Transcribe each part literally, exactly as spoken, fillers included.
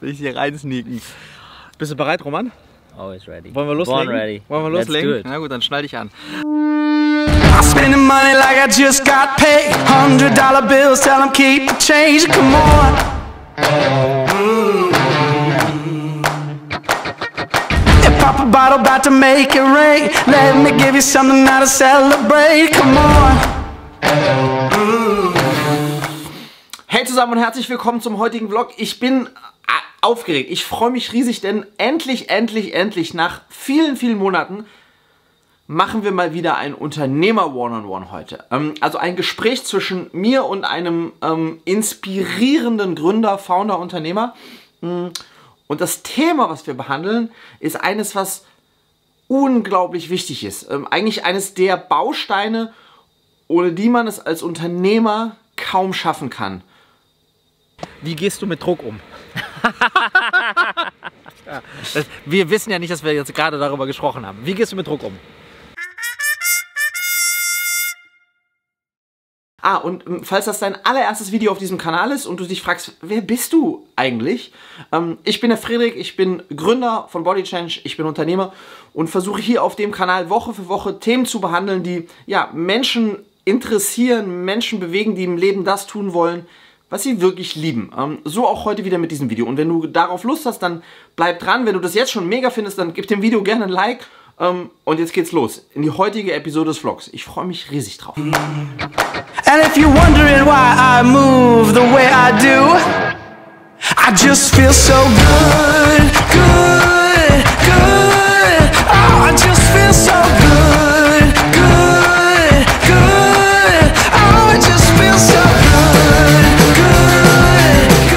Will ich hier rein sneaken. Bist du bereit, Roman? Always ready. Wollen wir loslegen? Born ready. Wollen wir loslegen? Na gut, dann schneide ich an. Pop a bottle, about to make it rain. Let me give you something now to celebrate. Come on. Hey zusammen und herzlich willkommen zum heutigen Vlog. Ich bin aufgeregt. Ich freue mich riesig, denn endlich, endlich, endlich nach vielen, vielen Monaten machen wir mal wieder ein Unternehmer-One-on-One heute. Also ein Gespräch zwischen mir und einem ähm, inspirierenden Gründer, Founder, Unternehmer. Und das Thema, was wir behandeln, ist eines, was unglaublich wichtig ist. Ähm, eigentlich eines der Bausteine, ohne die man es als Unternehmer kaum schaffen kann. Wie gehst du mit Druck um? Wir wissen ja nicht, dass wir jetzt gerade darüber gesprochen haben. Wie gehst du mit Druck um? Ah, und falls das dein allererstes Video auf diesem Kanal ist und du dich fragst, wer bist du eigentlich? Ähm, ich bin der Fredrik, ich bin Gründer von Body Change, ich bin Unternehmer und versuche hier auf dem Kanal Woche für Woche Themen zu behandeln, die ja, Menschen interessieren, Menschen bewegen, die im Leben das tun wollen, was sie wirklich lieben. Ähm, so auch heute wieder mit diesem Video. Und wenn du darauf Lust hast, dann bleib dran. Wenn du das jetzt schon mega findest, dann gib dem Video gerne ein Like. Ähm, und jetzt geht's los in die heutige Episode des Vlogs. Ich freue mich riesig drauf. And if you're wondering why I move the way I do, I just feel so good, good, good. Oh, I just feel so good, good, good. Oh, I just feel so good, good.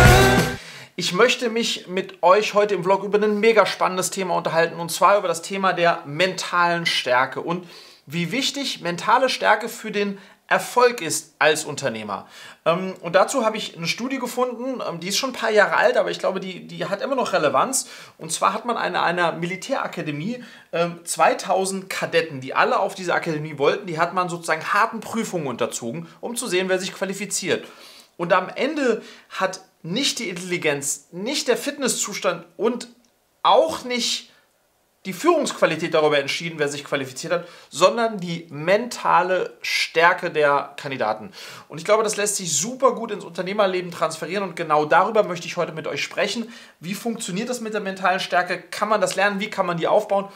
Ich möchte mich mit euch heute im Vlog über ein mega spannendes Thema unterhalten, und zwar über das Thema der mentalen Stärke und wie wichtig mentale Stärke für den Erfolg ist als Unternehmer. Und dazu habe ich eine Studie gefunden, die ist schon ein paar Jahre alt, aber ich glaube, die, die hat immer noch Relevanz. Und zwar hat man an einer Militärakademie zweitausend Kadetten, die alle auf diese Akademie wollten, die hat man sozusagen harten Prüfungen unterzogen, um zu sehen, wer sich qualifiziert. Und am Ende hat nicht die Intelligenz, nicht der Fitnesszustand und auch nicht die Führungsqualität darüber entschieden, wer sich qualifiziert hat, sondern die mentale Stärke der Kandidaten. Und ich glaube, das lässt sich super gut ins Unternehmerleben transferieren, und genau darüber möchte ich heute mit euch sprechen. Wie funktioniert das mit der mentalen Stärke? Kann man das lernen? Wie kann man die aufbauen?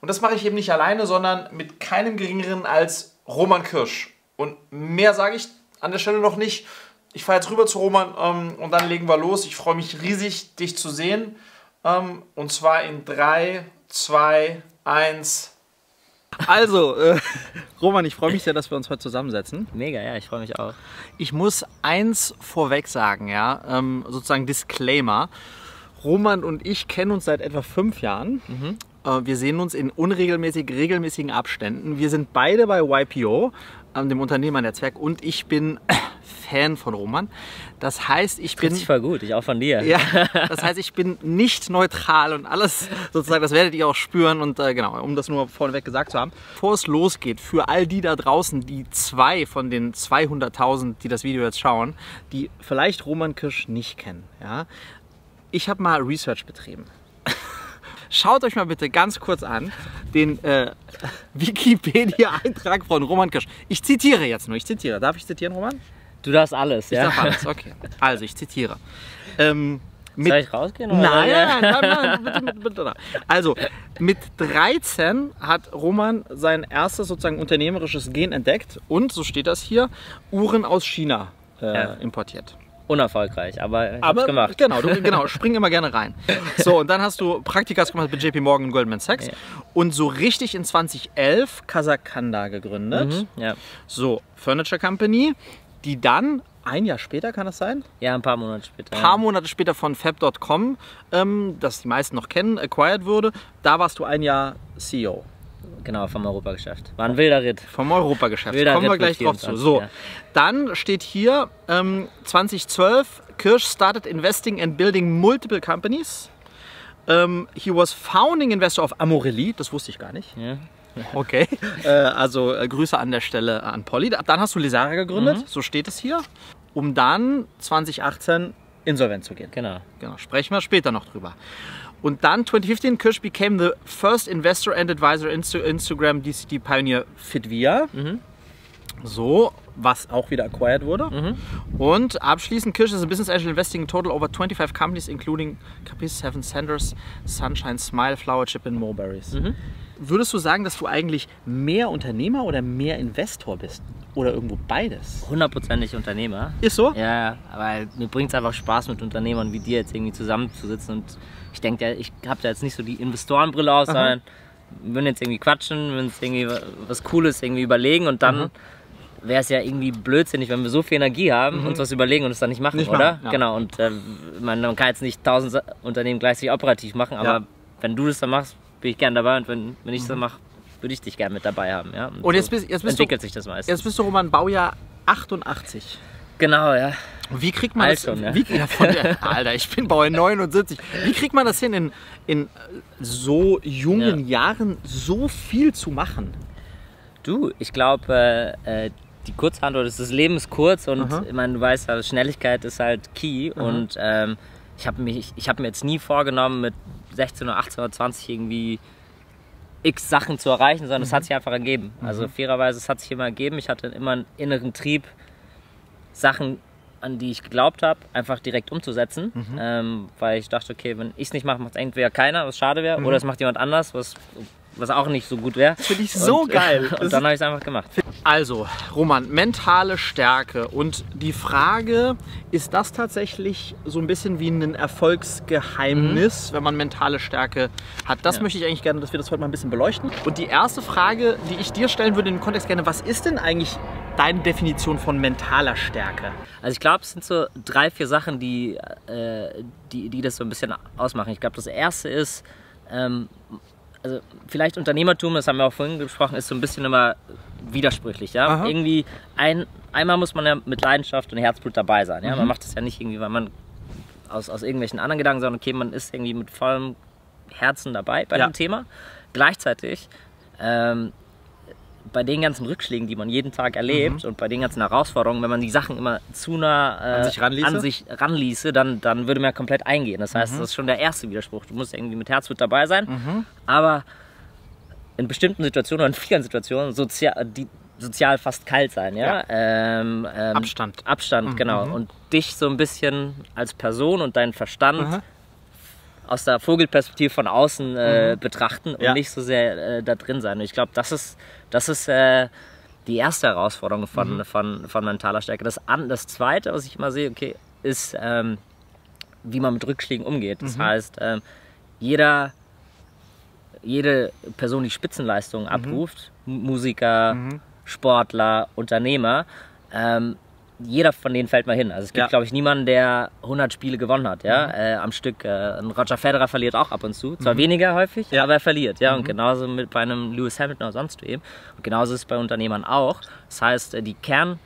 Und das mache ich eben nicht alleine, sondern mit keinem Geringeren als Roman Kirsch. Und mehr sage ich an der Stelle noch nicht. Ich fahre jetzt rüber zu Roman ähm, und dann legen wir los. Ich freue mich riesig, dich zu sehen. Ähm, und zwar in drei... zwei, eins. Also, äh, Roman, ich freue mich sehr, dass wir uns heute zusammensetzen. Mega, ja, ich freue mich auch. Ich muss eins vorweg sagen, ja, ähm, sozusagen Disclaimer. Roman und ich kennen uns seit etwa fünf Jahren. Mhm. Äh, wir sehen uns in unregelmäßig, regelmäßigen Abständen. Wir sind beide bei Y P O, äh, dem Unternehmernetzwerk, und ich bin Fan von Roman. Das heißt, ich bin... Richtig voll gut, ich auch von dir. Ja, das heißt, ich bin nicht neutral und alles sozusagen, das werdet ihr auch spüren, und äh, genau, um das nur vorneweg gesagt zu haben. Bevor es losgeht, für all die da draußen, die zwei von den zweihunderttausend, die das Video jetzt schauen, die vielleicht Roman Kirsch nicht kennen, ja, ich habe mal Research betrieben. Schaut euch mal bitte ganz kurz an den äh, Wikipedia-Eintrag von Roman Kirsch. Ich zitiere jetzt nur, ich zitiere. Darf ich zitieren, Roman? Du darfst alles, ja? Ich darf alles, okay. Also, ich zitiere. Ähm, mit Soll ich rausgehen? Oder nein, nein, nein, nein, bitte, bitte, nein. Also, mit dreizehn hat Roman sein erstes sozusagen unternehmerisches Gen entdeckt und, so steht das hier, Uhren aus China äh, ja. importiert. Unerfolgreich, aber ich hab's gemacht. Genau, du, genau, spring immer gerne rein. So, und dann hast du Praktikas gemacht bei J P Morgan und Goldman Sachs, ja, und so richtig in zweitausendelf Casacanda gegründet. Mhm, ja. So, Furniture Company, die dann ein Jahr später, kann das sein? Ja, ein paar Monate später. Ein paar Monate später von fab punkt com, ähm, das die meisten noch kennen, acquired wurde. Da warst du ein Jahr C E O. Genau, vom Europageschäft. War ein wilder Ritt. Vom Europageschäft. Wilder Kommen Ritt wir gleich drauf zu. So, ja. Dann steht hier ähm, zweitausendzwölf, Kirsch started investing and building multiple companies. Um, he was founding investor of Amorelie, das wusste ich gar nicht. Ja. Okay, also äh, Grüße an der Stelle an Polly. Dann hast du Lesara gegründet, mhm, so steht es hier. um dann zwanzig achtzehn insolvent zu gehen. Genau. Genau. Sprechen wir später noch drüber. Und dann zwanzig fünfzehn, Kirsch became the first investor and advisor into Instagram D C T Pioneer Fitvia. Mhm. So, was auch wieder acquired wurde. Mhm. Und abschließend, Kirsch ist a business angel investing in total over twenty-five companies, including Capiz, Seven Sanders, Sunshine, Smile, Flower Chip and Mulberries. Mhm. Würdest du sagen, dass du eigentlich mehr Unternehmer oder mehr Investor bist? Oder irgendwo beides? Hundertprozentig Unternehmer. Ist so? Ja, aber mir bringt es einfach Spaß, mit Unternehmern wie dir jetzt irgendwie zusammenzusitzen. Und ich denke, ich habe da jetzt nicht so die Investorenbrille aus, sondern würden jetzt irgendwie quatschen, würden uns irgendwie was Cooles irgendwie überlegen und dann. Mhm. Wäre es ja irgendwie blödsinnig, wenn wir so viel Energie haben, mhm. uns was überlegen und es dann nicht machen, nicht oder? Machen, ja. Genau, und äh, man, man kann jetzt nicht tausend Unternehmen gleichzeitig operativ machen, aber ja. wenn du das dann machst, bin ich gerne dabei und wenn, wenn ich das mhm. dann mache, würde ich dich gerne mit dabei haben. Ja? Und, und jetzt, so bist, jetzt bist entwickelt du, sich das meistens. Jetzt bist du Roman Baujahr achtundachtzig. Genau, ja. Wie kriegt man das, schon, ja. wie, ja, von der, Alter, ich bin Baujahr neunundsiebzig. Wie kriegt man das hin, in, in so jungen ja. Jahren so viel zu machen? Du, ich glaube, äh, die Kurzantwort ist, das Leben ist kurz und Aha. ich meine, du weißt, also Schnelligkeit ist halt key. Aha. Und ähm, ich habe hab mir jetzt nie vorgenommen, mit sechzehn oder achtzehn oder zwanzig irgendwie x Sachen zu erreichen, sondern es hat sich einfach ergeben. Aha. Also fairerweise, es hat sich immer ergeben. Ich hatte immer einen inneren Trieb, Sachen, an die ich geglaubt habe, einfach direkt umzusetzen, mhm. ähm, weil ich dachte, okay, wenn ich es nicht mache, macht es entweder keiner, was schade wäre, mhm. oder es macht jemand anders, was, was auch nicht so gut wäre. Das finde ich so und, geil. Und, und dann habe ich es einfach gemacht. Also, Roman, mentale Stärke und die Frage, ist das tatsächlich so ein bisschen wie ein Erfolgsgeheimnis, mhm. wenn man mentale Stärke hat? Das ja. möchte ich eigentlich gerne, dass wir das heute mal ein bisschen beleuchten. Und die erste Frage, die ich dir stellen würde im Kontext gerne, was ist denn eigentlich deine Definition von mentaler Stärke? Also ich glaube, es sind so drei, vier Sachen, die, äh, die, die das so ein bisschen ausmachen. Ich glaube, das erste ist, ähm, also vielleicht Unternehmertum, das haben wir auch vorhin gesprochen, ist so ein bisschen immer widersprüchlich. Ja? Aha. Irgendwie ein, einmal muss man ja mit Leidenschaft und Herzblut dabei sein. Ja? Mhm. Man macht das ja nicht irgendwie, weil man aus, aus irgendwelchen anderen Gedanken, sondern okay, man ist irgendwie mit vollem Herzen dabei bei ja. dem Thema. Gleichzeitig ähm, bei den ganzen Rückschlägen, die man jeden Tag erlebt mhm. und bei den ganzen Herausforderungen, wenn man die Sachen immer zu nah äh, an sich ranließe, an sich ranließe dann, dann würde man ja komplett eingehen. Das heißt, mhm. das ist schon der erste Widerspruch. Du musst irgendwie mit Herzblut dabei sein, mhm. aber in bestimmten Situationen oder in vielen Situationen sozial, die, sozial fast kalt sein. Ja? Ja. Ähm, ähm, Abstand. Abstand, mhm. genau. Und dich so ein bisschen als Person und deinen Verstand mhm. aus der Vogelperspektive von außen äh, mhm. betrachten und ja. nicht so sehr äh, da drin sein. Und ich glaube, das ist, das ist äh, die erste Herausforderung von, mhm. von, von mentaler Stärke. Das, an, das Zweite, was ich immer sehe, okay, ist, ähm, wie man mit Rückschlägen umgeht. Das mhm. heißt, äh, jeder, jede Person, die Spitzenleistungen mhm. abruft, Musiker, mhm. Sportler, Unternehmer, ähm, jeder von denen fällt mal hin. Also es gibt, ja. glaube ich, niemanden, der hundert Spiele gewonnen hat, ja, mhm. äh, am Stück. Äh, Roger Federer verliert auch ab und zu, zwar mhm. weniger häufig, ja. aber er verliert, ja. Mhm. Und genauso mit bei einem Lewis Hamilton oder sonst wem. Und genauso ist es bei Unternehmern auch. Das heißt, die Kern,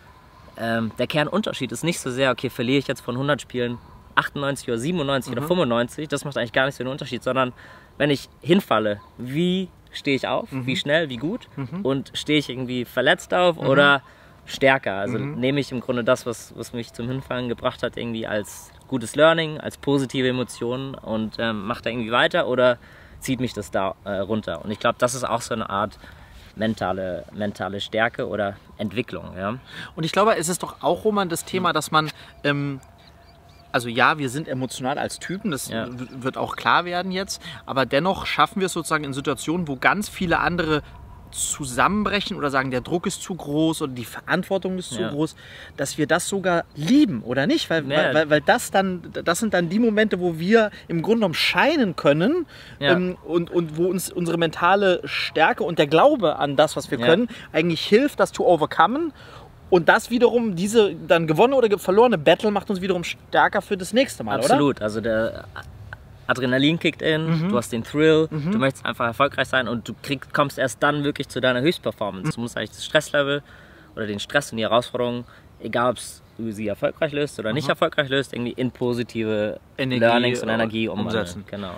äh, der Kernunterschied ist nicht so sehr, okay, verliere ich jetzt von hundert Spielen achtundneunzig oder siebenundneunzig mhm. oder fünfundneunzig. Das macht eigentlich gar nicht so einen Unterschied, sondern wenn ich hinfalle, wie stehe ich auf, mhm. wie schnell, wie gut mhm. und stehe ich irgendwie verletzt auf mhm. oder stärker. Also mhm. nehme ich im Grunde das, was, was mich zum Hinfallen gebracht hat, irgendwie als gutes Learning, als positive Emotionen und ähm, mache da irgendwie weiter oder zieht mich das da äh, runter. Und ich glaube, das ist auch so eine Art mentale, mentale Stärke oder Entwicklung. Ja? Und ich glaube, es ist doch auch, Roman, das Thema, dass man, ähm, also ja, wir sind emotional als Typen, das ja. wird auch klar werden jetzt, aber dennoch schaffen wir es sozusagen in Situationen, wo ganz viele andere zusammenbrechen oder sagen, der Druck ist zu groß oder die Verantwortung ist zu ja. groß, dass wir das sogar lieben oder nicht, weil, ja. weil, weil das dann, das sind dann die Momente, wo wir im Grunde genommen scheinen können ja. ähm, und, und wo uns unsere mentale Stärke und der Glaube an das, was wir ja. können, eigentlich hilft, das zu overcomen. Und das wiederum, diese dann gewonnene oder verlorene Battle macht uns wiederum stärker für das nächste Mal, absolut. Oder? Absolut, also der Adrenalin kickt in, mhm. du hast den Thrill, mhm. du möchtest einfach erfolgreich sein und du krieg, kommst erst dann wirklich zu deiner Höchstperformance. Mhm. Du musst eigentlich das Stresslevel oder den Stress und die Herausforderungen, egal ob du sie erfolgreich löst oder mhm. nicht erfolgreich löst, irgendwie in positive Energie Learnings und Energie umwandeln. Genau.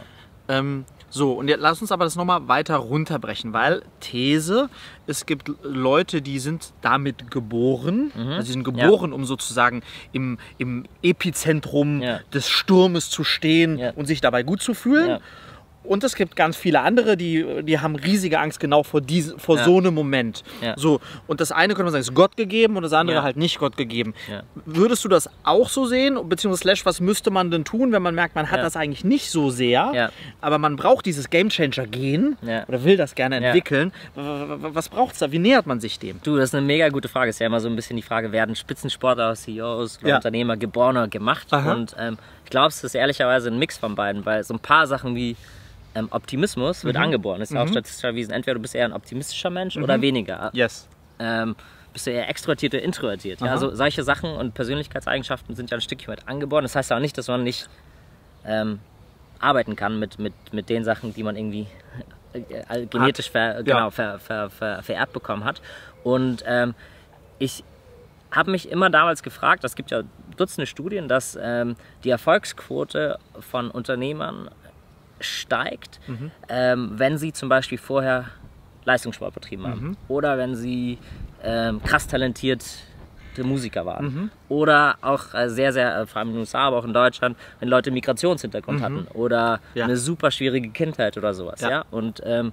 Ähm, so, und jetzt lass uns aber das nochmal weiter runterbrechen, weil These, es gibt Leute, die sind damit geboren, mhm. also die sind geboren, ja. um sozusagen im, im Epizentrum ja. des Sturmes zu stehen ja. und sich dabei gut zu fühlen. Ja. Und es gibt ganz viele andere, die, die haben riesige Angst genau vor, diese, vor ja. so einem Moment. Ja. So, und das eine könnte man sagen, ist Gott gegeben und das andere ja. halt nicht Gott gegeben. Ja. Würdest du das auch so sehen? Beziehungsweise slash, was müsste man denn tun, wenn man merkt, man hat ja. das eigentlich nicht so sehr, ja. aber man braucht dieses Gamechanger-Gen ja. oder will das gerne entwickeln. Ja. Was braucht es da? Wie nähert man sich dem? Du, das ist eine mega gute Frage. Es ist ja immer so ein bisschen die Frage, werden Spitzensportler, C E Os oder ja. Unternehmer geboren oder gemacht? Aha. Und ähm, ich glaube, es ist ehrlicherweise ein Mix von beiden, weil so ein paar Sachen wie Ähm, Optimismus wird mhm. angeboren. Das ist mhm. auch statistisch erwiesen. Entweder du bist eher ein optimistischer Mensch mhm. oder weniger. Yes. Ähm, bist du eher extrovertiert oder introvertiert. Ja, also solche Sachen und Persönlichkeitseigenschaften sind ja ein Stückchen weit angeboren. Das heißt ja auch nicht, dass man nicht ähm, arbeiten kann mit, mit, mit den Sachen, die man irgendwie äh, genetisch ver, genau, ja. ver, ver, ver, vererbt bekommen hat. Und ähm, ich habe mich immer damals gefragt, es gibt ja Dutzende Studien, dass ähm, die Erfolgsquote von Unternehmern steigt, mhm. ähm, wenn sie zum Beispiel vorher Leistungssport betrieben haben mhm. oder wenn sie ähm, krass talentierte Musiker waren mhm. oder auch äh, sehr, sehr, äh, vor allem in den U S A, aber auch in Deutschland, wenn Leute Migrationshintergrund mhm. hatten oder ja. eine super schwierige Kindheit oder sowas. Ja. Ja? Und ähm,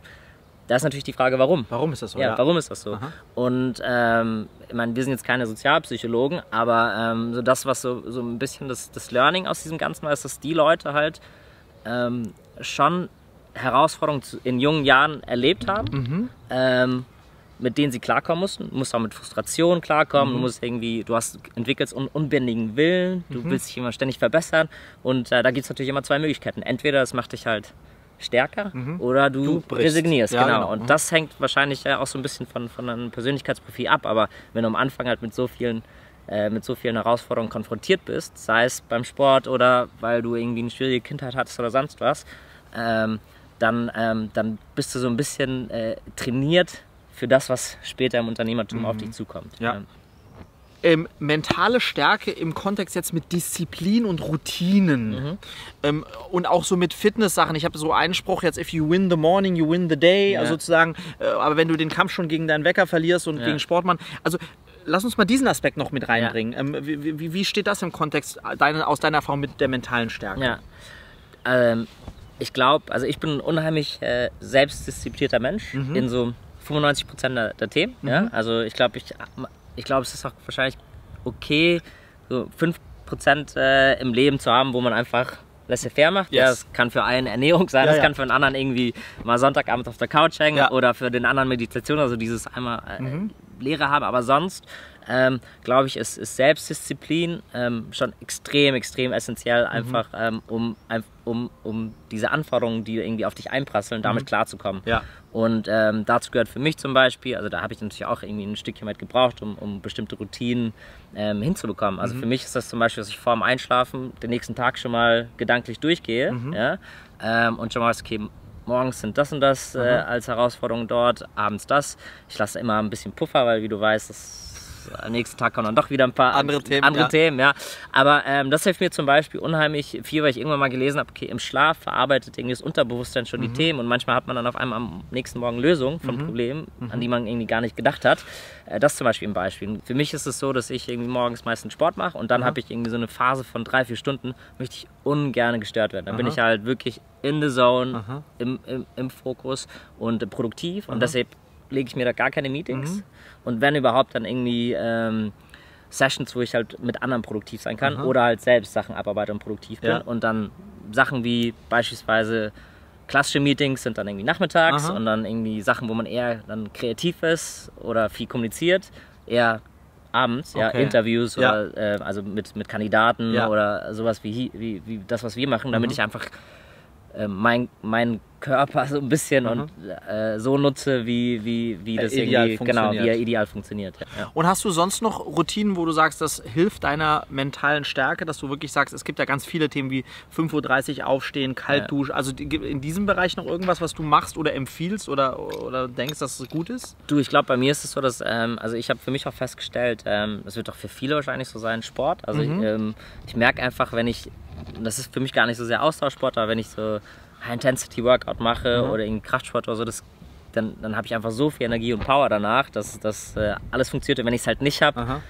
da ist natürlich die Frage, warum? Warum ist das so? Ja, ja. warum ist das so? Aha. Und ähm, ich meine, wir sind jetzt keine Sozialpsychologen, aber ähm, so das, was so, so ein bisschen das, das Learning aus diesem Ganzen war, ist, dass die Leute halt ähm, schon Herausforderungen in jungen Jahren erlebt haben, mhm. ähm, mit denen sie klarkommen mussten. Du musst auch mit Frustration klarkommen, mhm. du musst irgendwie, du hast, entwickelst einen unbändigen Willen, mhm. du willst dich immer ständig verbessern und äh, da gibt es natürlich immer zwei Möglichkeiten. Entweder das macht dich halt stärker mhm. oder du, du resignierst. Ja, genau. Genau. Und mhm. das hängt wahrscheinlich auch so ein bisschen von, von einem Persönlichkeitsprofil ab, aber wenn du am Anfang halt mit so vielen mit so vielen Herausforderungen konfrontiert bist, sei es beim Sport oder weil du irgendwie eine schwierige Kindheit hattest oder sonst was, ähm, dann, ähm, dann bist du so ein bisschen äh, trainiert für das, was später im Unternehmertum mhm. auf dich zukommt. Ja. Ähm, mentale Stärke im Kontext jetzt mit Disziplin und Routinen mhm. ähm, und auch so mit Fitness-Sachen. Ich habe so einen Spruch jetzt, if you win the morning, you win the day, ja. also sozusagen, äh, aber wenn du den Kampf schon gegen deinen Wecker verlierst und ja. gegen Sportmann, also lass uns mal diesen Aspekt noch mit reinbringen. Ja. Ähm, wie, wie, wie steht das im Kontext deiner, aus deiner Erfahrung mit der mentalen Stärke? Ja. Ähm, ich glaube, also ich bin ein unheimlich äh, selbstdisziplinierter Mensch mhm. in so fünfundneunzig Prozent der, der Themen. Mhm. Ja? Also ich glaube, ich, ich glaub, es ist auch wahrscheinlich okay, so fünf Prozent äh, im Leben zu haben, wo man einfach laissez-faire macht. Yes. Ja, das kann für einen Ernährung sein, ja, das ja. kann für einen anderen irgendwie mal Sonntagabend auf der Couch hängen ja. oder für den anderen Meditation, also dieses einmal äh, mhm. Lehre habe. Aber sonst, ähm, glaube ich, ist, ist Selbstdisziplin ähm, schon extrem, extrem essentiell, einfach mhm. ähm, um, um, um diese Anforderungen, die irgendwie auf dich einprasseln, damit mhm. klarzukommen. Ja. Und ähm, dazu gehört für mich zum Beispiel, also da habe ich natürlich auch irgendwie ein Stückchen weit gebraucht, um, um bestimmte Routinen ähm, hinzubekommen. Also mhm. für mich ist das zum Beispiel, dass ich vor dem Einschlafen den nächsten Tag schon mal gedanklich durchgehe mhm. ja, ähm, und schon mal was geben. Morgens sind das und das äh, als Herausforderung dort, abends das. Ich lasse immer ein bisschen Puffer, weil wie du weißt, das, am nächsten Tag kommen dann doch wieder ein paar andere Themen. Andere ja. Themen ja. Aber ähm, das hilft mir zum Beispiel unheimlich viel, weil ich irgendwann mal gelesen habe, okay, im Schlaf verarbeitet irgendwie das Unterbewusstsein schon mhm. die Themen und manchmal hat man dann auf einmal am nächsten Morgen Lösungen von mhm. Problemen, mhm. an die man irgendwie gar nicht gedacht hat. Äh, das zum Beispiel ein Beispiel. Für mich ist es so, dass ich irgendwie morgens meistens Sport mache und dann mhm. habe ich irgendwie so eine Phase von drei, vier Stunden, möchte ich ungern gestört werden. Dann mhm. bin ich halt wirklich in the zone, im, im, im Fokus und produktiv und mhm. deshalb lege ich mir da gar keine Meetings mhm. und wenn überhaupt dann irgendwie ähm, Sessions, wo ich halt mit anderen produktiv sein kann mhm. oder halt selbst Sachen abarbeite und produktiv bin ja. und dann Sachen wie beispielsweise klassische Meetings sind dann irgendwie nachmittags mhm. und dann irgendwie Sachen, wo man eher dann kreativ ist oder viel kommuniziert, eher abends, okay. ja, Interviews ja. oder äh, also mit, mit Kandidaten ja. oder sowas wie, wie, wie das, was wir machen, damit mhm. ich einfach Mein, mein Körper so ein bisschen mhm. und äh, so nutze, wie, wie, wie das ideal irgendwie, genau, wie er ideal funktioniert. Ja. Und hast du sonst noch Routinen, wo du sagst, das hilft deiner mentalen Stärke, dass du wirklich sagst, es gibt ja ganz viele Themen wie fünf Uhr dreißig aufstehen, Kaltduschen, ja. also in diesem Bereich noch irgendwas, was du machst oder empfiehlst oder, oder denkst, dass es gut ist? Du, ich glaube, bei mir ist es so, dass, ähm, also ich habe für mich auch festgestellt, es ähm, wird auch für viele wahrscheinlich so sein, Sport, also mhm. ich, ähm, ich merke einfach, wenn ich, das ist für mich gar nicht so sehr Austauschsport, aber wenn ich so High-Intensity-Workout mache mhm. oder in Kraftsport oder so, das, dann, dann habe ich einfach so viel Energie und Power danach, dass das äh, alles funktioniert. Und wenn ich es halt nicht habe,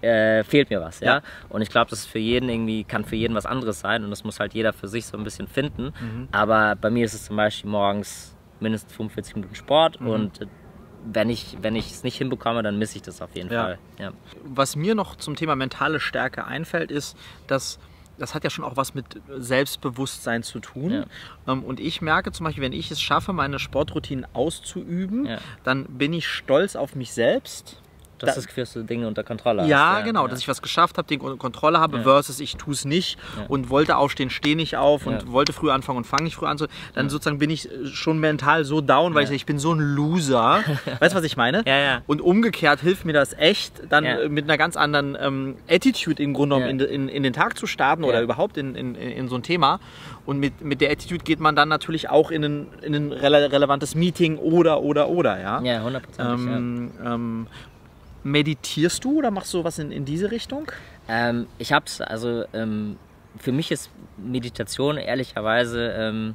äh, fehlt mir was. Ja? Ja. Und ich glaube, das ist für jeden irgendwie, kann für jeden was anderes sein und das muss halt jeder für sich so ein bisschen finden. Mhm. Aber bei mir ist es zum Beispiel morgens mindestens fünfundvierzig Minuten Sport mhm. und äh, wenn ich wenn ich es nicht hinbekomme, dann misse ich das auf jeden ja. Fall. Ja. Was mir noch zum Thema mentale Stärke einfällt, ist, dass das hat ja schon auch was mit Selbstbewusstsein zu tun. Ja. Und ich merke zum Beispiel, wenn ich es schaffe, meine Sportroutinen auszuüben, ja. dann bin ich stolz auf mich selbst. Dass das Gefühl, dass du Dinge unter Kontrolle hast. Ja, ja genau, ja. dass ich was geschafft habe, Dinge unter Kontrolle habe, ja. versus ich tue es nicht ja. und wollte aufstehen, stehe nicht auf und ja. wollte früh anfangen und fange nicht früh an. Dann ja. sozusagen bin ich schon mental so down, weil ja. ich sage, ich bin so ein Loser. Weißt du, was ich meine? Ja, ja. Und umgekehrt hilft mir das echt, dann ja. mit einer ganz anderen ähm, Attitude im Grunde genommen ja. in, in, in den Tag zu starten ja. oder überhaupt in, in, in so ein Thema. Und mit, mit der Attitude geht man dann natürlich auch in ein, in ein rele relevantes Meeting oder, oder, oder. Ja, ja hundertprozentig. Ähm, ja. ähm, Meditierst du oder machst du was in, in diese Richtung? Ähm, ich hab's, also ähm, für mich ist Meditation ehrlicherweise, ähm,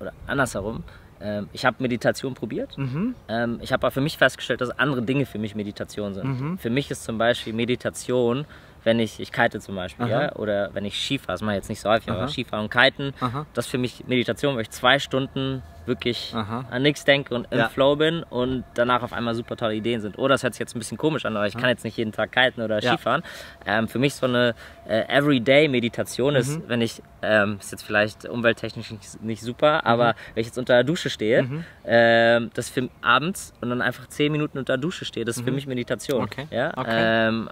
oder andersherum, ähm, ich habe Meditation probiert. Mhm. Ähm, ich habe aber für mich festgestellt, dass andere Dinge für mich Meditation sind. Mhm. Für mich ist zum Beispiel Meditation, wenn ich, ich kite zum Beispiel, ja, oder wenn ich Skifahr, das mache ich jetzt nicht so häufig, Aha. aber Skifahren und Kiten, Aha. das ist für mich Meditation, weil ich zwei Stunden wirklich Aha. an nichts denke und im ja. Flow bin und danach auf einmal super tolle Ideen sind. Oder oh, das hört sich jetzt ein bisschen komisch an, aber ich Aha. kann jetzt nicht jeden Tag kiten oder ja. Skifahren. Ähm, für mich so eine äh, Everyday-Meditation mhm. ist, wenn ich, ähm, ist jetzt vielleicht umwelttechnisch nicht, nicht super, mhm. aber wenn ich jetzt unter der Dusche stehe, mhm. ähm, das für abends und dann einfach zehn Minuten unter der Dusche stehe, das ist mhm. für mich Meditation. Okay. Ja? Okay. Ähm,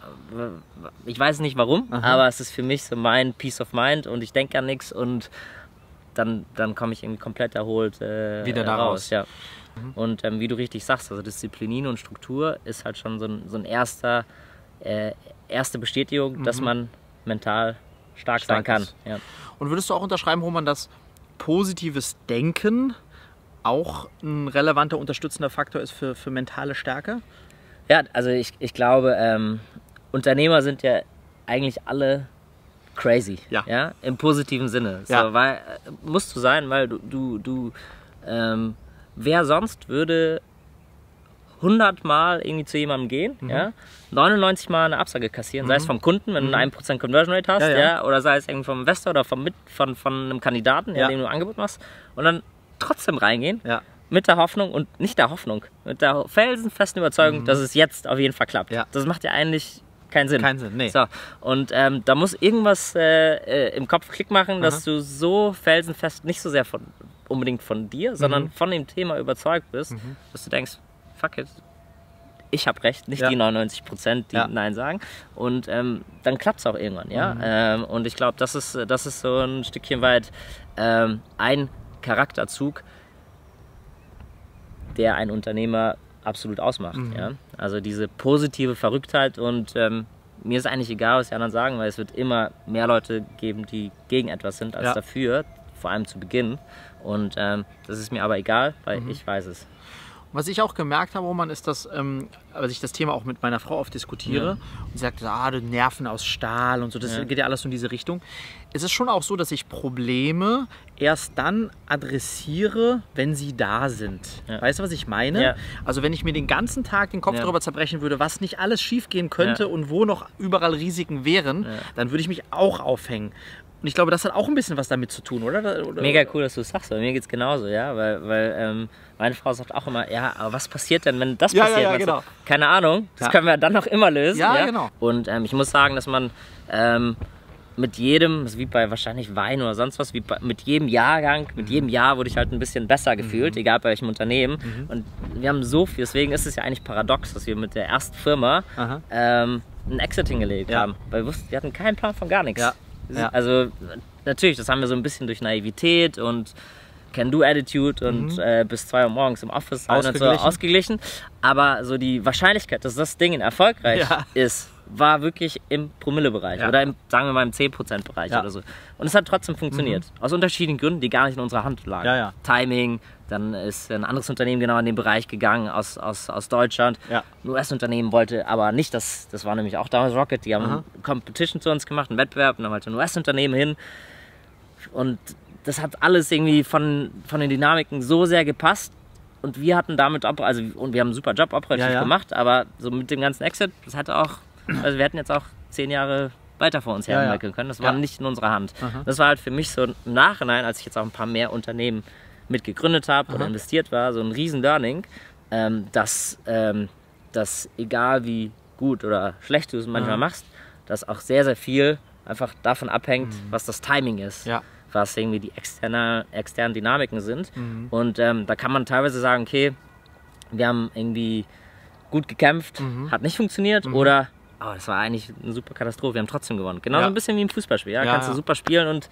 ich Ich weiß nicht warum, Aha. aber es ist für mich so mein Peace of Mind und ich denke an nichts und dann, dann komme ich irgendwie komplett erholt äh, wieder da raus. Ja. Mhm. Und ähm, wie du richtig sagst, also Disziplin und Struktur ist halt schon so ein, so ein erster, äh, erste Bestätigung, mhm. dass man mental stark, stark sein kann. Ja. Und würdest du auch unterschreiben, Roman, dass positives Denken auch ein relevanter unterstützender Faktor ist für, für mentale Stärke? Ja, also ich, ich glaube, ähm, Unternehmer sind ja eigentlich alle crazy, ja, ja? Im positiven Sinne. So, ja. weil, musst du sein, weil du, du, du ähm, wer sonst würde hundert Mal irgendwie zu jemandem gehen, mhm. ja? neunundneunzig Mal eine Absage kassieren, mhm. sei es vom Kunden, wenn mhm. du eine ein Prozent Conversion Rate hast, ja, ja. Ja? Oder sei es irgendwie vom Investor oder vom Mit von, von einem Kandidaten, ja. Ja, dem du ein Angebot machst und dann trotzdem reingehen. Ja. Mit der Hoffnung und nicht der Hoffnung, mit der felsenfesten Überzeugung, mhm. dass es jetzt auf jeden Fall klappt. Ja. Das macht ja eigentlich keinen Sinn. Keinen Sinn, nee. So, und ähm, da muss irgendwas äh, äh, im Kopf Klick machen, dass Aha. du so felsenfest, nicht so sehr von, unbedingt von dir, mhm. sondern von dem Thema überzeugt bist, mhm. dass du denkst, fuck it, ich habe recht, nicht ja. die neunundneunzig Prozent, die ja. Nein sagen. Und ähm, dann klappt es auch irgendwann, ja. Mhm. Ähm, und ich glaube, das ist, das ist so ein Stückchen weit ähm, ein Charakterzug, der ein Unternehmer absolut ausmacht. Mhm. Ja? Also diese positive Verrücktheit und ähm, mir ist eigentlich egal, was die anderen sagen, weil es wird immer mehr Leute geben, die gegen etwas sind als ja. dafür, vor allem zu Beginn. Und ähm, das ist mir aber egal, weil mhm. ich weiß es. Was ich auch gemerkt habe, Roman, ist, dass ähm, als ich das Thema auch mit meiner Frau oft diskutiere ja. und sie sagt, ah, du Nerven aus Stahl und so, das ja. geht ja alles in diese Richtung. Es ist schon auch so, dass ich Probleme erst dann adressiere, wenn sie da sind. Ja. Weißt du, was ich meine? Ja. Also wenn ich mir den ganzen Tag den Kopf ja. darüber zerbrechen würde, was nicht alles schief gehen könnte ja. und wo noch überall Risiken wären, ja. dann würde ich mich auch aufhängen. Und ich glaube, das hat auch ein bisschen was damit zu tun, oder? oder? Mega cool, dass du es sagst, aber mir geht es genauso, ja, weil, weil ähm, meine Frau sagt auch immer, ja, aber was passiert denn, wenn das ja, passiert? Ja, ja, genau. Sagt, keine Ahnung, das ja. können wir dann noch immer lösen. Ja, ja? genau. Und ähm, ich muss sagen, dass man ähm, mit jedem, also wie bei wahrscheinlich Wein oder sonst was, wie bei, mit jedem Jahrgang, mit jedem Jahr wurde ich halt ein bisschen besser gefühlt, mhm. egal bei welchem Unternehmen. Mhm. Und wir haben so viel, deswegen ist es ja eigentlich paradox, dass wir mit der ersten Firma ähm, ein Exit hingelegt ja. haben, weil wir wussten, wir hatten keinen Plan von gar nichts. Ja. Ja. Also natürlich, das haben wir so ein bisschen durch Naivität und Can-Do-Attitude und mhm. äh, bis zwei Uhr morgens im Office ausgeglichen. Und so ausgeglichen. Aber so die Wahrscheinlichkeit, dass das Ding erfolgreich ja. ist, war wirklich im Promille-Bereich ja. oder im, sagen wir mal im zehn Prozent-Bereich ja. oder so. Und es hat trotzdem funktioniert. Mhm. Aus unterschiedlichen Gründen, die gar nicht in unserer Hand lagen. Ja, ja. Timing, dann ist ein anderes Unternehmen genau in den Bereich gegangen aus, aus, aus Deutschland. Ja. Ein U S-Unternehmen wollte aber nicht, das, das war nämlich auch damals Rocket, die haben Aha. Competition zu uns gemacht, einen Wettbewerb, und dann wollte ein U S-Unternehmen hin. Und das hat alles irgendwie von, von den Dynamiken so sehr gepasst. Und wir hatten damit, also und wir haben einen super Job operativ ja, ja. gemacht, aber so mit dem ganzen Exit, das hatte auch, also wir hätten jetzt auch zehn Jahre weiter vor uns her ja, entwickeln ja. können. Das war ja. nicht in unserer Hand. Aha. Das war halt für mich so im Nachhinein, als ich jetzt auch ein paar mehr Unternehmen mitgegründet habe oder investiert war, so ein riesen Learning, ähm, dass, ähm, dass egal wie gut oder schlecht du es manchmal mhm. machst, dass auch sehr, sehr viel einfach davon abhängt, mhm. was das Timing ist. Ja. Was irgendwie die externe, externen Dynamiken sind. Mhm. Und ähm, da kann man teilweise sagen, okay, wir haben irgendwie gut gekämpft, mhm. hat nicht funktioniert mhm. oder oh, das war eigentlich eine super Katastrophe, wir haben trotzdem gewonnen. Genauso ja. ein bisschen wie im Fußballspiel. Ja? Ja, kannst du ja. super spielen und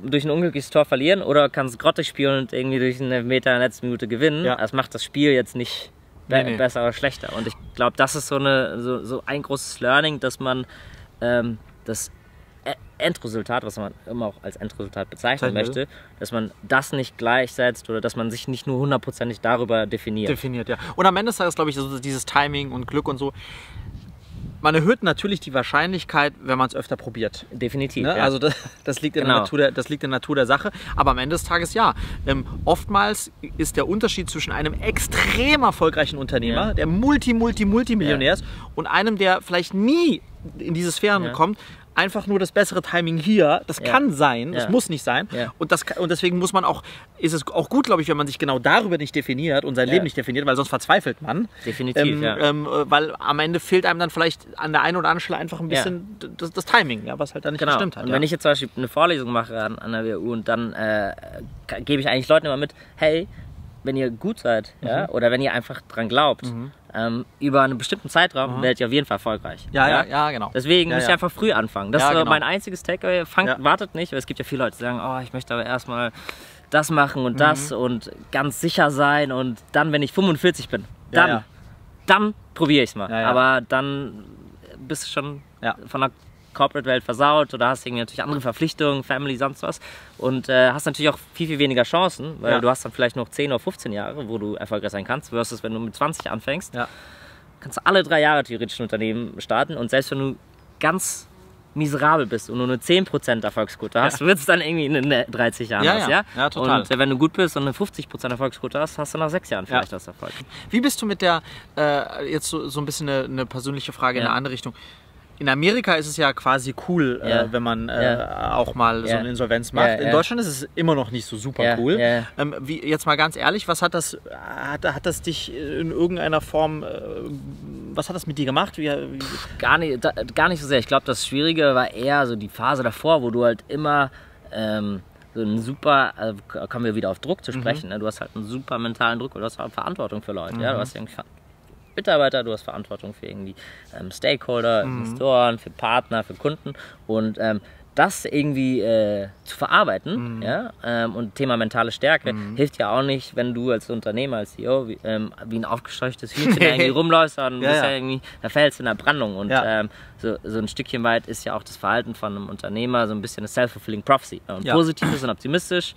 durch ein unglückliches Tor verlieren oder kannst grottig spielen und irgendwie durch einen Elfmeter in der letzten Minute gewinnen. Ja. Das macht das Spiel jetzt nicht be nee, nee. besser oder schlechter. Und ich glaube, das ist so, eine, so, so ein großes Learning, dass man ähm, das Endresultat, was man immer auch als Endresultat bezeichnen möchte, dass man das nicht gleichsetzt oder dass man sich nicht nur hundertprozentig darüber definiert. Definiert, ja. Und am Ende ist das, glaube ich, so dieses Timing und Glück und so. Man erhöht natürlich die Wahrscheinlichkeit, wenn man es öfter probiert. Definitiv. Ne? Ja. Also das, das, liegt in genau. der Natur der, das liegt in der Natur der Sache. Aber am Ende des Tages ja. Ähm, oftmals ist der Unterschied zwischen einem extrem erfolgreichen Unternehmer, ja. der multi, multi, multimillionär ist, ja. und einem, der vielleicht nie in diese Sphären ja. kommt, einfach nur das bessere Timing hier, das ja. kann sein, ja. das muss nicht sein. Ja. Und, das, und deswegen muss man auch, ist es auch gut, glaube ich, wenn man sich genau darüber nicht definiert und sein ja. Leben nicht definiert, weil sonst verzweifelt man. Definitiv, ähm, ja. ähm, weil am Ende fehlt einem dann vielleicht an der einen oder anderen Stelle einfach ein bisschen ja. das, das Timing, ja, was halt dann nicht genau. gestimmt hat. Und ja. wenn ich jetzt zum Beispiel eine Vorlesung mache an, an der W U und dann äh, gebe ich eigentlich Leuten immer mit, hey, wenn ihr gut seid mhm. ja, oder wenn ihr einfach dran glaubt, mhm. ähm, über einen bestimmten Zeitraum mhm. werdet ihr auf jeden Fall erfolgreich. Ja, ja, ja, ja genau. Deswegen ja, müsst ihr ja. einfach früh anfangen. Das ja, ist genau. mein einziges Takeaway. Fangt, ja. wartet nicht, weil es gibt ja viele Leute, die sagen, oh, ich möchte aber erstmal das machen und das mhm. und ganz sicher sein und dann, wenn ich fünfundvierzig bin, dann, ja, ja. dann probiere ich es mal. Ja, ja. Aber dann bist du schon ja. von der Corporate-Welt versaut oder hast irgendwie natürlich andere Verpflichtungen, Family, sonst was und äh, hast natürlich auch viel, viel weniger Chancen, weil ja. du hast dann vielleicht noch zehn oder fünfzehn Jahre, wo du erfolgreich sein kannst, versus wenn du mit zwanzig anfängst, ja. kannst du alle drei Jahre theoretisch ein Unternehmen starten und selbst wenn du ganz miserabel bist und nur eine zehn Prozent Erfolgsquote hast, ja. wird es dann irgendwie in dreißig Jahren. Ja, hast, ja? Ja. ja, total. Und wenn du gut bist und eine fünfzig Prozent Erfolgsquote hast, hast du nach sechs Jahren vielleicht ja. das Erfolg. Wie bist du mit der, äh, jetzt so, so ein bisschen eine, eine persönliche Frage ja. in eine andere Richtung, in Amerika ist es ja quasi cool, yeah. äh, wenn man äh, yeah. auch mal yeah. so eine Insolvenz macht. Yeah, yeah. In Deutschland ist es immer noch nicht so super yeah, cool. Yeah. Ähm, wie, jetzt mal ganz ehrlich, was hat das, hat, hat das dich in irgendeiner Form, äh, was hat das mit dir gemacht? Wie, wie? Gar nicht, da, gar nicht so sehr. Ich glaube, das Schwierige war eher so die Phase davor, wo du halt immer ähm, so einen super, äh, kommen wir wieder auf Druck zu sprechen, mhm. ne? Du hast halt einen super mentalen Druck, du hast halt Verantwortung für Leute. Mhm. Ja? Du hast irgendwie Mitarbeiter, du hast Verantwortung für irgendwie ähm, Stakeholder, mhm. Investoren, für Partner, für Kunden und ähm, das irgendwie äh, zu verarbeiten mhm. ja, ähm, und Thema mentale Stärke mhm. hilft ja auch nicht, wenn du als Unternehmer, als C E O wie, ähm, wie ein aufgescheuchtes Hühnchen irgendwie rumläufst, dann ja, ja. irgendwie, da fällst du in der Brandung und ja. ähm, so, so ein Stückchen weit ist ja auch das Verhalten von einem Unternehmer so ein bisschen eine self-fulfilling prophecy und ja. positiv ist und optimistisch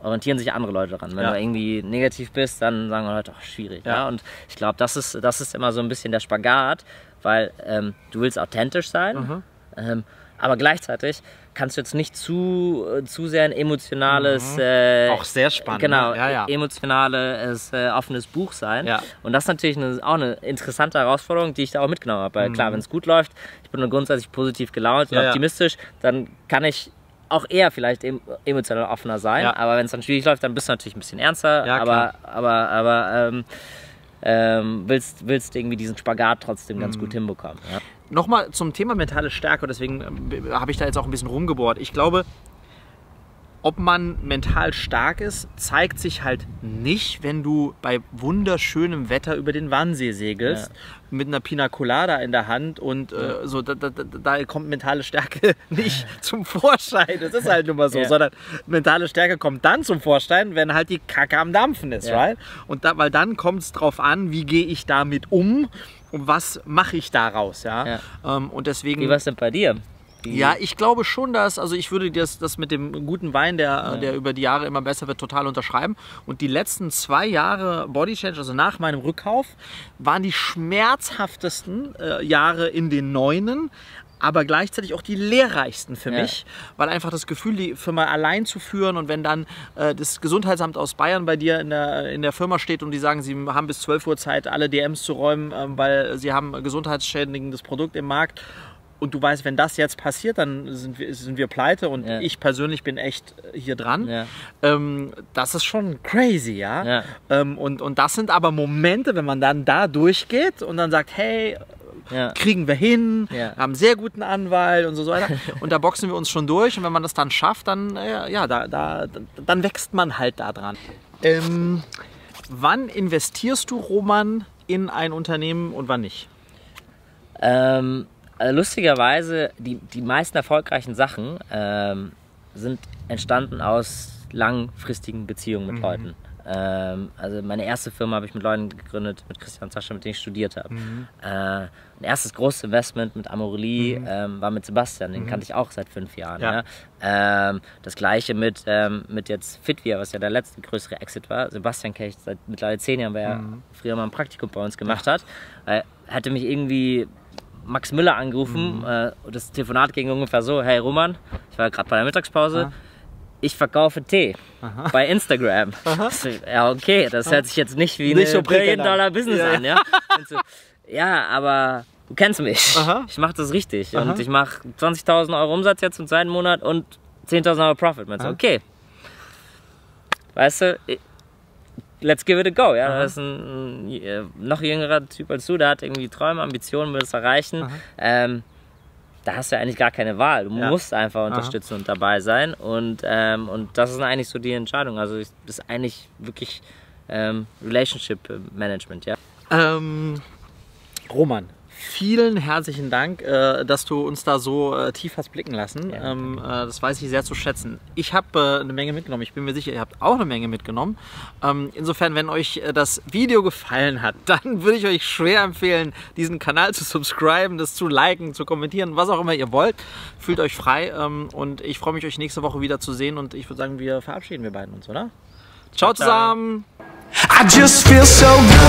orientieren sich andere Leute daran. Wenn ja. du irgendwie negativ bist, dann sagen Leute, ach, schwierig. Ja. Ja? Und ich glaube, das ist, das ist immer so ein bisschen der Spagat, weil ähm, du willst authentisch sein, mhm. ähm, aber gleichzeitig kannst du jetzt nicht zu, zu sehr ein emotionales... Mhm. Äh, auch sehr spannend. Genau, ja, ja. emotionales, äh, offenes Buch sein. Ja. Und das ist natürlich eine, auch eine interessante Herausforderung, die ich da auch mitgenommen habe. Weil mhm. klar, wenn es gut läuft, ich bin grundsätzlich positiv gelaunt und ja, optimistisch, ja. dann kann ich auch eher vielleicht emotional offener sein, ja. aber wenn es dann schwierig läuft, dann bist du natürlich ein bisschen ernster, ja, aber, aber, aber ähm, ähm, willst, willst irgendwie diesen Spagat trotzdem ganz mhm. gut hinbekommen. Ja. Nochmal zum Thema mentale Stärke, deswegen habe ich da jetzt auch ein bisschen rumgebohrt. Ich glaube, ob man mental stark ist, zeigt sich halt nicht, wenn du bei wunderschönem Wetter über den Wannsee segelst, ja. mit einer Pina Colada in der Hand und ja. äh, so, da, da, da kommt mentale Stärke nicht zum Vorschein. Das ist halt nun mal so, ja. sondern mentale Stärke kommt dann zum Vorschein, wenn halt die Kacke am Dampfen ist, ja. right? Und da, weil dann kommt es drauf an, wie gehe ich damit um und was mache ich daraus, ja? ja. Ähm, und deswegen. Wie war es denn bei dir? Ja, ich glaube schon, dass, also ich würde das, das mit dem guten Wein, der, ja. der über die Jahre immer besser wird, total unterschreiben. Und die letzten zwei Jahre Body Change, also nach meinem Rückkauf, waren die schmerzhaftesten äh, Jahre in den Neunen. aber gleichzeitig auch die lehrreichsten für ja. mich, weil einfach das Gefühl, die Firma allein zu führen, und wenn dann äh, das Gesundheitsamt aus Bayern bei dir in der, in der Firma steht und die sagen, sie haben bis zwölf Uhr Zeit, alle D Ms zu räumen, äh, weil sie haben gesundheitsschädigendes Produkt im Markt, und du weißt, wenn das jetzt passiert, dann sind wir, sind wir pleite, und ja. ich persönlich bin echt hier dran. Ja. Ähm, das ist schon crazy, ja. ja. Ähm, und, und das sind aber Momente, wenn man dann da durchgeht und dann sagt, hey, ja. kriegen wir hin, ja. haben sehr guten Anwalt und so weiter. Und da boxen wir uns schon durch, und wenn man das dann schafft, dann, ja, da, da, dann wächst man halt da dran. Ähm, wann investierst du, Roman, in ein Unternehmen und wann nicht? Ähm, also lustigerweise, die, die meisten erfolgreichen Sachen ähm, sind entstanden aus langfristigen Beziehungen mit mhm. Leuten. Also meine erste Firma habe ich mit Leuten gegründet, mit Christian und Sascha, mit denen ich studiert habe. Mhm. Ein erstes großes Investment mit Amorelie mhm. ähm, war mit Sebastian, den mhm. kannte ich auch seit fünf Jahren. Ja. Ja. Ähm, das gleiche mit, ähm, mit jetzt Fitvia, was ja der letzte größere Exit war. Sebastian kenne ich seit mittlerweile zehn Jahren, weil er mhm. früher mal ein Praktikum bei uns gemacht hat. Er hatte mich irgendwie Max Müller angerufen mhm. äh, und das Telefonat ging ungefähr so: Hey Roman, ich war gerade bei der Mittagspause. Ja. Ich verkaufe Tee Aha. bei Instagram. Aha. Ja, okay, das hört sich jetzt nicht wie nicht eine Billion-Dollar-Business ja. an. Ja? So, ja, aber du kennst mich. Aha. Ich mache das richtig. Aha. Und ich mache zwanzigtausend Euro Umsatz jetzt im zweiten Monat und zehntausend Euro Profit. Man sagt, okay, weißt du, let's give it a go. Ja? Das ist ein, ein noch jüngerer Typ als du, der hat irgendwie Träume, Ambitionen, will es erreichen. Da hast du ja eigentlich gar keine Wahl. Du ja. musst einfach unterstützen Aha. und dabei sein. Und, ähm, und das ist eigentlich so die Entscheidung. Also das ist eigentlich wirklich ähm, Relationship Management, ja. Ähm, Roman, vielen herzlichen Dank, äh, dass du uns da so äh, tief hast blicken lassen. Ja, ähm, äh, das weiß ich sehr zu schätzen. Ich habe äh, eine Menge mitgenommen. Ich bin mir sicher, ihr habt auch eine Menge mitgenommen. Ähm, insofern, wenn euch äh, das Video gefallen hat, dann würde ich euch schwer empfehlen, diesen Kanal zu subscriben, das zu liken, zu kommentieren, was auch immer ihr wollt. Fühlt euch frei, ähm, und ich freue mich, euch nächste Woche wieder zu sehen, und ich würde sagen, wir verabschieden wir beiden uns, oder? Ciao, ciao zusammen! I just feel so good.